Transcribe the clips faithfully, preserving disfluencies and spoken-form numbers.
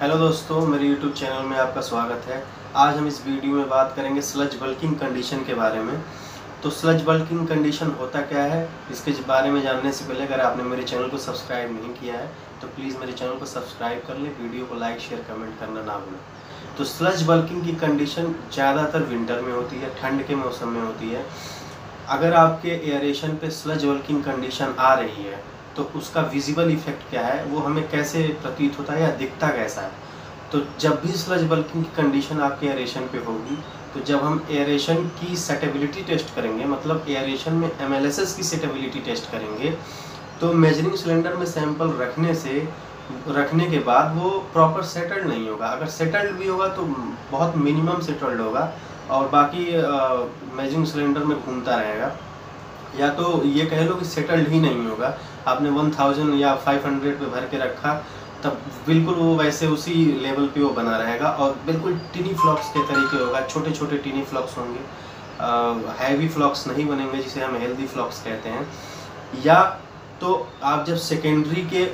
Hello दोस्तों, मेरे YouTube channel में आपका स्वागत है। आज हम इस वीडियो में बात करेंगे स्लज बल्किंग कंडीशन के बारे में। तो स्लज बल्किंग कंडीशन होता क्या है, इसके बारे में जानने से पहले अगर आपने मेरे चैनल को सब्सक्राइब नहीं किया है तो प्लीज़ मेरे चैनल को सब्सक्राइब कर लें, वीडियो को लाइक शेयर कमेंट करना ना भूलें। तो स्लज बल्किंग की कंडीशन ज़्यादातर विंटर में होती है, ठंड के मौसम में होती है। अगर आपके एयरेशन पर स्लज बल्किंग कंडीशन आ रही है तो उसका विजिबल इफेक्ट क्या है, वो हमें कैसे प्रतीत होता है या दिखता कैसा है। तो जब भी स्लज बल्किंग की कंडीशन आपके एयरेशन पे होगी, तो जब हम एयरेशन की सेटेबिलिटी टेस्ट करेंगे, मतलब एयरेशन में एम एल एस एस की सेटेबिलिटी टेस्ट करेंगे, तो मेजरिंग सिलेंडर में सैंपल रखने से रखने के बाद वो प्रॉपर सेटल्ड नहीं होगा। अगर सेटल्ड भी होगा तो बहुत मिनिमम सेटल्ड होगा और बाकी मेजरिंग सिलेंडर में घूमता रहेगा, या तो ये कह लो कि सेटल्ड ही नहीं होगा। आपने वन थाउजेंड या फाइव हंड्रेड पे भर के रखा, तब बिल्कुल वो वैसे उसी लेवल पे वो बना रहेगा और बिल्कुल टिनी फ्लॉक्स के तरीके होगा, छोटे छोटे टिनी फ्लॉक्स होंगे, हैवी फ्लॉक्स नहीं बनेंगे, जिसे हम हेल्दी फ्लॉक्स कहते हैं। या तो आप जब सेकेंडरी के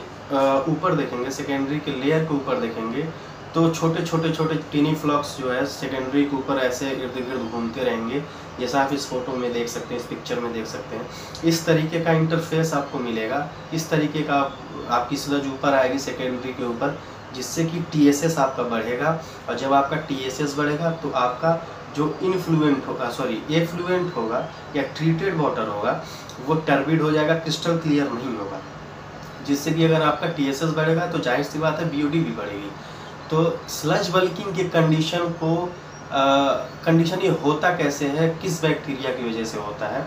ऊपर देखेंगे, सेकेंडरी के लेयर के ऊपर देखेंगे, तो छोटे छोटे छोटे टिनी फ्लॉक्स जो है सेकेंडरी के ऊपर ऐसे इर्द गिर्द घूमते रहेंगे, जैसा आप इस फोटो में देख सकते हैं, इस पिक्चर में देख सकते हैं। इस तरीके का इंटरफेस आपको मिलेगा, इस तरीके का आप, आपकी स्लज ऊपर आएगी सेकेंडरी के ऊपर, जिससे कि टी एस एस आपका बढ़ेगा। और जब आपका टी एस एस बढ़ेगा तो आपका जो इन्फ्लुएंट होगा, सॉरी एफ्लुएंट होगा या ट्रीटेड वाटर होगा, वो टर्बिड हो जाएगा, क्रिस्टल क्लियर नहीं होगा, जिससे कि अगर आपका टी एस एस बढ़ेगा तो जाहिर सी बात है बी ओ डी भी बढ़ेगी। तो स्लज बल्किंग के कंडीशन को कंडीशन ये होता कैसे है, किस बैक्टीरिया की वजह से होता है।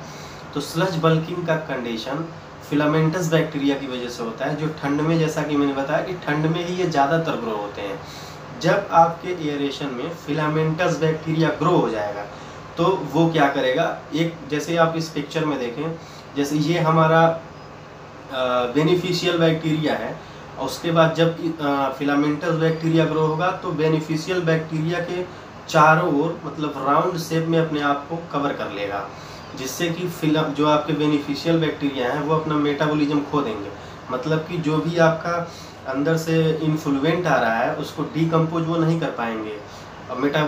तो स्लज बल्किंग का कंडीशन फिलामेंटस बैक्टीरिया की वजह से होता है, जो ठंड में, जैसा कि मैंने बताया कि ठंड में ही ये ज़्यादातर ग्रो होते हैं। जब आपके एयरेशन में फिलामेंटस बैक्टीरिया ग्रो हो जाएगा तो वो क्या करेगा, एक जैसे आप इस पिक्चर में देखें, जैसे ये हमारा बेनिफिशियल बैक्टीरिया है, और उसके बाद जब फिलामेंटस बैक्टीरिया ग्रो होगा तो बेनिफिशियल बैक्टीरिया के चारों ओर, मतलब राउंड शेप में अपने आप को कवर कर लेगा, जिससे कि फिला जो आपके बेनिफिशियल बैक्टीरिया हैं वो अपना मेटाबॉलिज्म खो देंगे। मतलब कि जो भी आपका अंदर से इन्फ्लुएंट आ रहा है उसको डीकम्पोज वो नहीं कर पाएंगे और मेटा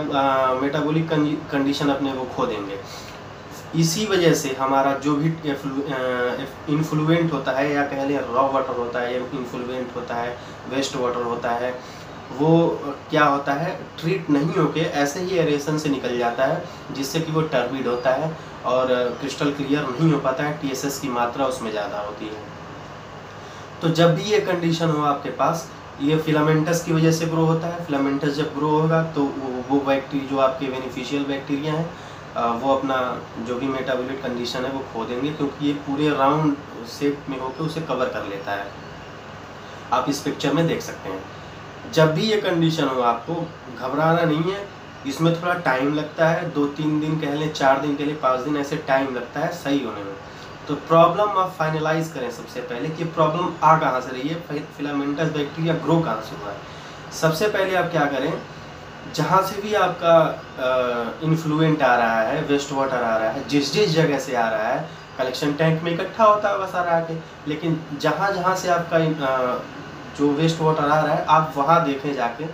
मेटाबॉलिक कंडीशन अपने वो खो देंगे। इसी वजह से हमारा जो भी इन्फ्लुएंट होता है, या कह लें रॉ वाटर होता है, या इन्फ्लुएंट होता है, वेस्ट वाटर होता है, वो क्या होता है, ट्रीट नहीं होके ऐसे ही एरेशन से निकल जाता है, जिससे कि वो टर्बिड होता है और क्रिस्टल क्लियर नहीं हो पाता है, टी एस एस की मात्रा उसमें ज़्यादा होती है। तो जब भी ये कंडीशन हो आपके पास, ये फिलामेंटस की वजह से ग्रो होता है। फिलामेंटस जब ग्रो होगा तो वो बैक्टीरिया, जो आपके बेनिफिशियल बैक्टीरिया हैं, वो अपना जो भी मेटाबॉलिक कंडीशन है वो खो देंगे, क्योंकि ये पूरे राउंड शेप में होकर उसे कवर कर लेता है। आप इस पिक्चर में देख सकते हैं। जब भी ये कंडीशन हो आपको घबराना नहीं है, इसमें थोड़ा टाइम लगता है, दो तीन दिन कह लें, चार दिन कह लें, पाँच दिन, ऐसे टाइम लगता है सही होने में। तो प्रॉब्लम आप फाइनलाइज करें सबसे पहले कि प्रॉब्लम आ कहाँ से रही है, फिलामेंटस बैक्टीरिया ग्रो कहाँ से हुआ है। सबसे पहले आप क्या करें, जहाँ से भी आपका इन्फ्लुएंट आ रहा है, वेस्ट वाटर आ रहा है, जिस जिस जगह से आ रहा है, कलेक्शन टैंक में इकट्ठा होता है बस आ रहा है, लेकिन जहाँ जहाँ से आपका आ, जो वेस्ट वाटर आ रहा है, आप वहाँ देखें, जाके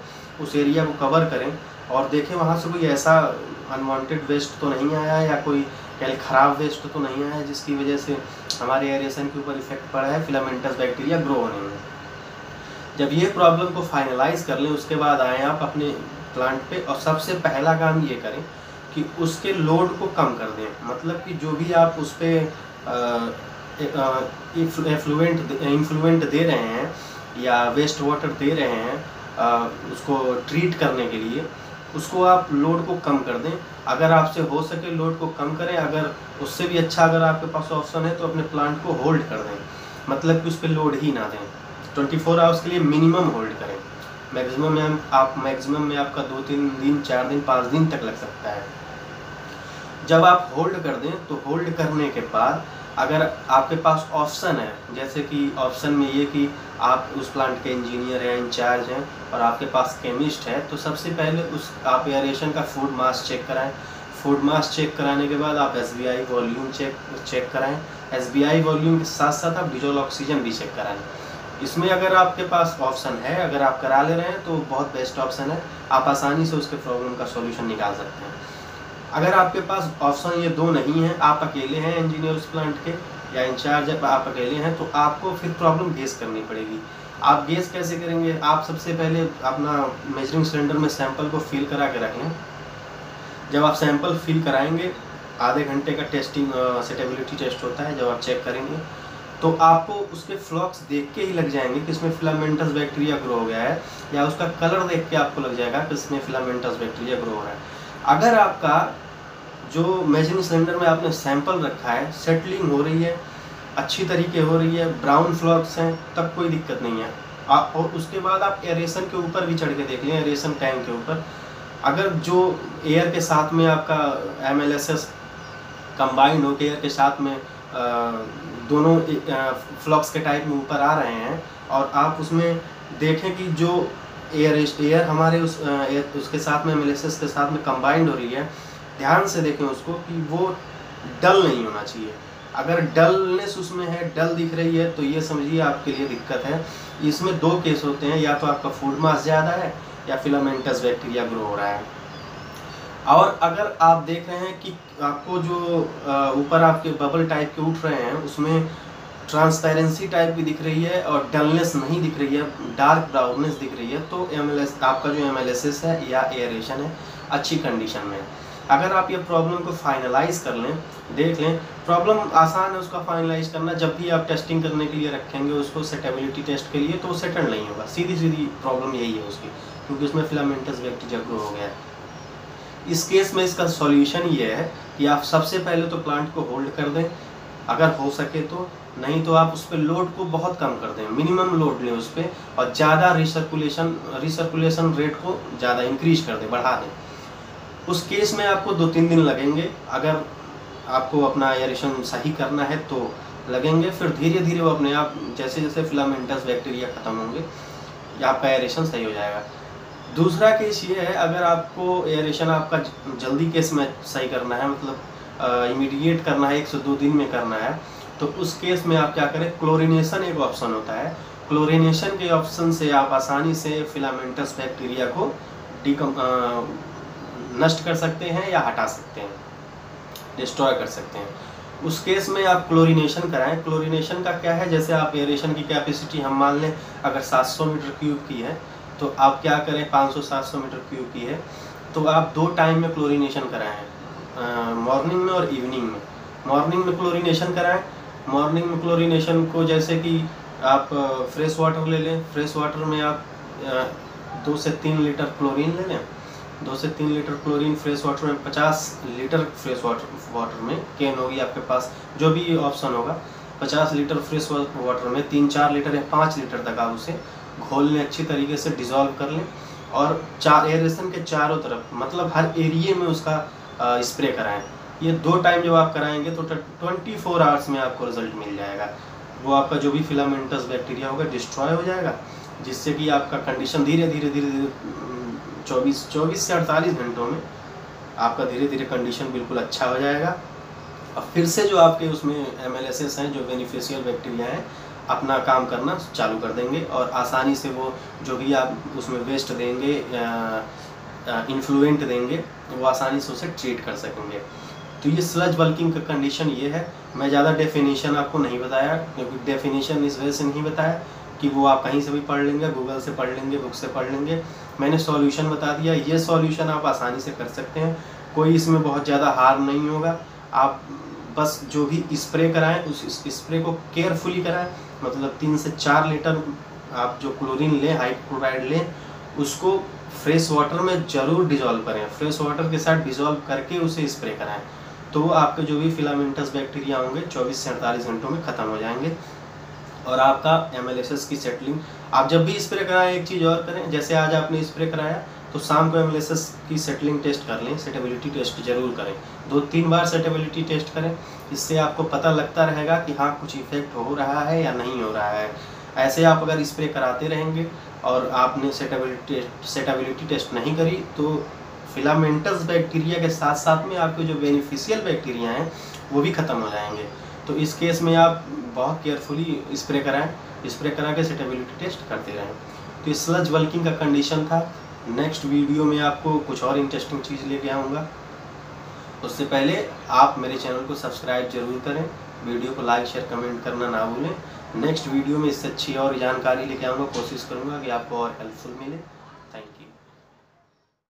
उस एरिया को कवर करें और देखें वहाँ से कोई ऐसा अनवांटेड वेस्ट तो नहीं आया, या कोई कहीं ख़राब वेस्ट तो नहीं आया जिसकी वजह से हमारे एयरेशन के ऊपर इफेक्ट पड़ा है, फिलामेंटस बैक्टीरिया ग्रो होने में। जब ये प्रॉब्लम को फाइनलाइज कर लें, उसके बाद आएँ आप अपने प्लांट पे, और सबसे पहला काम ये करें कि उसके लोड को कम कर दें। मतलब कि जो भी आप उस पर एफ्लुएंट इन्फ्लुएंट दे रहे हैं या वेस्ट वाटर दे रहे हैं आ, उसको ट्रीट करने के लिए, उसको आप लोड को कम कर दें। अगर आपसे हो सके लोड को कम करें, अगर उससे भी अच्छा अगर आपके पास ऑप्शन है तो अपने प्लांट को होल्ड कर दें, मतलब कि उस पर लोड ही ना दें। ट्वेंटी फोर आवर्स के लिए मिनिमम होल्ड करें, मैक्सिमम में आप मैक्सिमम में आपका दो तीन दिन, चार दिन, पाँच दिन तक लग सकता है। जब आप होल्ड कर दें तो होल्ड करने के बाद अगर आपके पास ऑप्शन है, जैसे कि ऑप्शन में ये कि आप उस प्लांट के इंजीनियर हैं, इंचार्ज हैं और आपके पास केमिस्ट है, तो सबसे पहले उस आप एयरेशन का फूड मास चेक कराएं। फूड मास चेक कराने के बाद आप S B I volume check check कराएँ। एस बी आई वॉल्यूम के साथ साथ आप डिजॉल्व ऑक्सीजन भी चेक कराएँ। इसमें अगर आपके पास ऑप्शन है, अगर आप करा ले रहे हैं तो बहुत बेस्ट ऑप्शन है, आप आसानी से उसके प्रॉब्लम का सॉल्यूशन निकाल सकते हैं। अगर आपके पास ऑप्शन ये दो नहीं है, आप अकेले हैं इंजीनियर उस प्लांट के या इंचार्ज आप अकेले हैं, तो आपको फिर प्रॉब्लम गेस करनी पड़ेगी। आप गेस कैसे करेंगे? आप सबसे पहले अपना मेजरिंग सिलेंडर में सैंपल को फिल करा के रख लें। जब आप सैंपल फिल कराएंगे, आधे घंटे का टेस्टिंग सेटेबिलिटी टेस्ट होता है, जब आप चेक करेंगे तो आपको उसके फ्लॉक्स देख के ही लग जाएंगे कि इसमें फिलामेंटस बैक्टीरिया ग्रो हो गया है, या उसका कलर देख के आपको लग जाएगा कि इसमें फिलामेंटस बैक्टीरिया ग्रो हो रहा है। अगर आपका जो मेजरिंग सिलेंडर में आपने सैंपल रखा है सेटलिंग हो रही है, अच्छी तरीके हो रही है, ब्राउन फ्लॉक्स हैं, तब कोई दिक्कत नहीं है। आप और उसके बाद आप एरेशन के ऊपर भी चढ़ के देख लें, एरेशन टैंक के ऊपर। अगर जो एयर के साथ में आपका M L S S combined होकर एयर के साथ में आ, दोनों फ्लॉक्स के टाइप में ऊपर आ रहे हैं, और आप उसमें देखें कि जो एयर एयर हमारे उस एयर उसके साथ में एमएलएसएस के साथ में कंबाइंड हो रही है, ध्यान से देखें उसको कि वो डल नहीं होना चाहिए। अगर डलनेस उसमें है, डल दिख रही है, तो ये समझिए आपके लिए दिक्कत है। इसमें दो केस होते हैं, या तो आपका फूड मास ज़्यादा है या फिलामेंटस बैक्टीरिया ग्रो हो रहा है। और अगर आप देख रहे हैं कि आपको जो ऊपर आपके बबल टाइप के उठ रहे हैं उसमें ट्रांसपेरेंसी टाइप भी दिख रही है और डलनेस नहीं दिख रही है, डार्क ब्राउननेस दिख रही है, तो एमएलएस आपका जो एमएलएसएस है या एयरेशन है अच्छी कंडीशन में है। अगर आप ये प्रॉब्लम को फाइनलाइज कर लें, देख लें, प्रॉब्लम आसान है उसका फाइनलाइज करना। जब भी आप टेस्टिंग करने के लिए रखेंगे उसको सेटेबिलिटी टेस्ट के लिए, तो वो सेटल नहीं होगा, सीधी सीधी प्रॉब्लम यही है उसकी, क्योंकि उसमें फिलामेंटस बैक्टीरिया ग्रो हो गया है। इस केस में इसका सॉल्यूशन ये है कि आप सबसे पहले तो प्लांट को होल्ड कर दें अगर हो सके तो, नहीं तो आप उस पर लोड को बहुत कम कर दें, मिनिमम लोड लें उस पर, और ज़्यादा रिसर्कुलेशन रिसर्कुलेशन रेट को ज़्यादा इंक्रीज कर दें, बढ़ा दें। उस केस में आपको दो तीन दिन लगेंगे, अगर आपको अपना एयरेशन सही करना है तो लगेंगे, फिर धीरे धीरे वो अपने आप जैसे जैसे फिलामेंटस बैक्टीरिया ख़त्म होंगे आपका एयरेशन सही हो जाएगा। दूसरा केस ये है, अगर आपको एयरेशन आपका जल्दी केस में सही करना है, मतलब इमीडिएट करना है, एक से दो दिन में करना है, तो उस केस में आप क्या करें, क्लोरीनेशन एक ऑप्शन होता है, क्लोरीनेशन के ऑप्शन से आप आसानी से फिलामेंटस बैक्टीरिया को डिकम नष्ट कर सकते हैं या हटा सकते हैं, डिस्ट्रॉय कर सकते हैं। उस केस में आप क्लोरीनेशन कराएं। क्लोरीनेशन का क्या है, जैसे आप एयरेशन की कैपेसिटी हम मान लें अगर सात सौ मीटर क्यूब की है, तो आप क्या करें, पाँच सौ सात सौ मीटर क्यूब की है तो आप दो टाइम में क्लोरीनेशन कराएं, मॉर्निंग में और इवनिंग में। मॉर्निंग में क्लोरीनेशन कराएं, मॉर्निंग में क्लोरीनेशन को जैसे कि आप फ्रेश वाटर ले लें, फ्रेश वाटर में आप दो से तीन लीटर क्लोरीन ले लें, दो से तीन लीटर क्लोरीन फ्रेश वाटर में, पचास लीटर फ्रेश वाटर वाटर में कैन होगी आपके पास, जो भी ऑप्शन होगा, पचास लीटर फ्रेश वाटर में तीन चार लीटर या पाँच लीटर तक आप उसे घोल लें, अच्छी तरीके से डिज़ोल्व कर लें, और चार एयरेशन के चारों तरफ मतलब हर एरिए में उसका स्प्रे कराएं। ये दो टाइम जब आप कराएंगे तो ट्वेंटी फोर आवर्स में आपको रिजल्ट मिल जाएगा। वो आपका जो भी फिलामेंटस बैक्टीरिया होगा डिस्ट्रॉय हो जाएगा, जिससे कि आपका कंडीशन धीरे धीरे धीरे धीरे चौबीस चौबीस से अड़तालीस घंटों में आपका धीरे धीरे कंडीशन बिल्कुल अच्छा हो जाएगा, और फिर से जो आपके उसमें एम एल एस एस हैं, जो बेनिफिशियल बैक्टीरिया हैं, अपना काम करना चालू कर देंगे, और आसानी से वो जो भी आप उसमें वेस्ट देंगे, इन्फ्लुएंट देंगे, वो आसानी से उसे ट्रीट कर सकेंगे। तो ये स्लज बल्किंग का कंडीशन ये है। मैं ज़्यादा डेफिनेशन आपको नहीं बताया, क्योंकि डेफिनेशन इस वजह से नहीं बताया कि वो आप कहीं से भी पढ़ लेंगे, गूगल से पढ़ लेंगे, बुक से पढ़ लेंगे। मैंने सॉल्यूशन बता दिया, ये सॉल्यूशन आप आसानी से कर सकते हैं, कोई इसमें बहुत ज़्यादा हार्म नहीं होगा। आप बस जो भी स्प्रे कराएं उस स्प्रे को केयरफुली कराएं, मतलब तीन से चार लीटर आप जो क्लोरीन लें, हाई क्लोराइड लें, उसको फ्रेश वाटर में ज़रूर डिज़ोल्व करें, फ्रेश वाटर के साथ डिज़ोल्व करके उसे स्प्रे कराएं, तो आपके जो भी फिलामेंटस बैक्टीरिया होंगे चौबीस से अड़तालीस घंटों में ख़त्म हो जाएंगे, और आपका एमएलएसएस की सेटलिंग। आप जब भी स्प्रे कराएं एक चीज़ और करें, जैसे आज आपने स्प्रे कराया तो शाम को एमएलएसएस की सेटलिंग टेस्ट कर लें, सेटेबिलिटी टेस्ट जरूर करें, दो तीन बार सेटेबिलिटी टेस्ट करें, इससे आपको पता लगता रहेगा कि हाँ कुछ इफेक्ट हो रहा है या नहीं हो रहा है। ऐसे आप अगर स्प्रे कराते रहेंगे और आपने सेटेबिलिटी टेस्ट सेटेबिलिटी टेस्ट नहीं करी, तो फिलामेंटस बैक्टीरिया के साथ साथ में आपके जो बेनिफिशियल बैक्टीरिया हैं वो भी ख़त्म हो जाएंगे। तो इस केस में आप बहुत केयरफुली स्प्रे कराएँ, स्प्रे करा के सेटेबिलिटी टेस्ट करते रहें। तो ये स्लज वल्किंग का कंडीशन था। नेक्स्ट वीडियो में आपको कुछ और इंटरेस्टिंग चीज़ लेके आऊँगा। उससे पहले आप मेरे चैनल को सब्सक्राइब जरूर करें, वीडियो को लाइक शेयर कमेंट करना ना भूलें। नेक्स्ट वीडियो में इससे अच्छी और जानकारी लेके आऊँगा, कोशिश करूँगा कि आपको और हेल्पफुल मिले। Thank you.